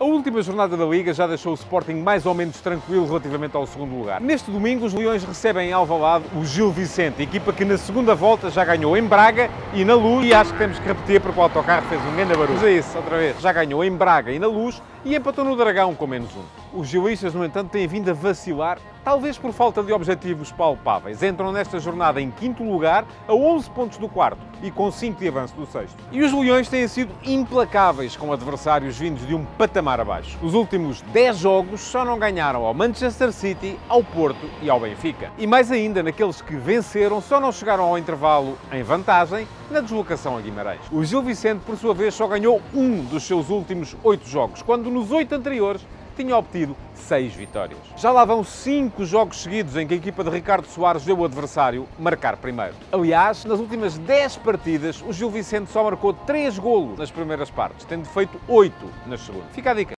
A última jornada da Liga já deixou o Sporting mais ou menos tranquilo relativamente ao segundo lugar. Neste domingo, os Leões recebem em Alvalade o Gil Vicente, equipa que na segunda volta já ganhou em Braga e na Luz. E acho que temos que repetir porque o autocarro fez um grande barulho. Mas é isso, outra vez. Já ganhou em Braga e na Luz e empatou no Dragão com -1. Os gilistas, no entanto, têm vindo a vacilar, talvez por falta de objetivos palpáveis. Entram nesta jornada em quinto lugar, a 11 pontos do quarto e com 5 de avanço do sexto. E os Leões têm sido implacáveis com adversários vindos de um patamar abaixo. Os últimos 10 jogos só não ganharam ao Manchester City, ao Porto e ao Benfica. E mais ainda, naqueles que venceram, só não chegaram ao intervalo em vantagem na deslocação a Guimarães. O Gil Vicente, por sua vez, só ganhou um dos seus últimos 8 jogos, quando nos 8 anteriores tinha obtido 6 vitórias. Já lá vão 5 jogos seguidos em que a equipa de Ricardo Soares deu o adversário marcar primeiro. Aliás, nas últimas 10 partidas, o Gil Vicente só marcou 3 golos nas primeiras partes, tendo feito 8 nas segundas. Fica a dica.